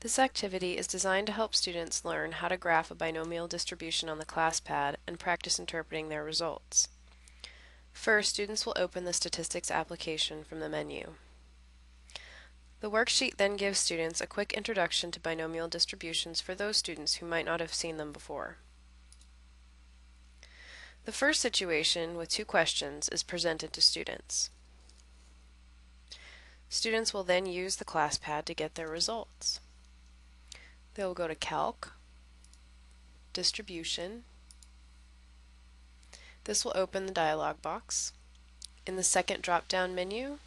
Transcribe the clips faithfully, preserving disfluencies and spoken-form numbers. This activity is designed to help students learn how to graph a binomial distribution on the ClassPad and practice interpreting their results. First, students will open the statistics application from the menu. The worksheet then gives students a quick introduction to binomial distributions for those students who might not have seen them before. The first situation, with two questions, is presented to students. Students will then use the ClassPad to get their results. They will go to Calc, Distribution. This will open the dialog box. In the second drop-down menu,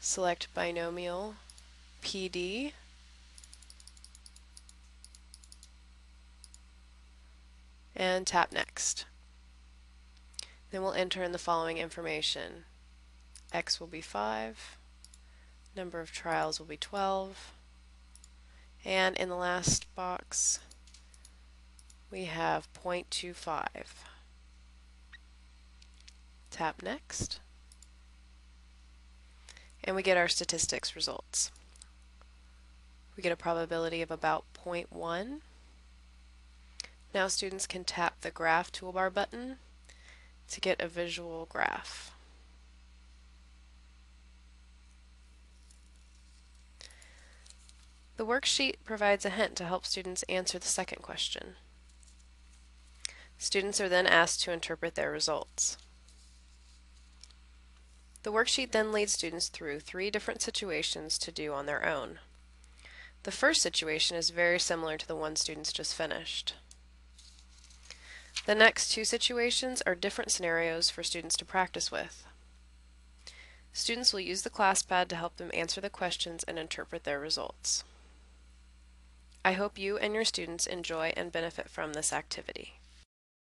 select Binomial P D, and tap Next. Then we'll enter in the following information. X will be five, number of trials will be twelve, and in the last box, we have zero point two five. Tap Next, and we get our statistics results. We get a probability of about zero point one. Now students can tap the Graph toolbar button to get a visual graph. The worksheet provides a hint to help students answer the second question. Students are then asked to interpret their results. The worksheet then leads students through three different situations to do on their own. The first situation is very similar to the one students just finished. The next two situations are different scenarios for students to practice with. Students will use the ClassPad to help them answer the questions and interpret their results. I hope you and your students enjoy and benefit from this activity.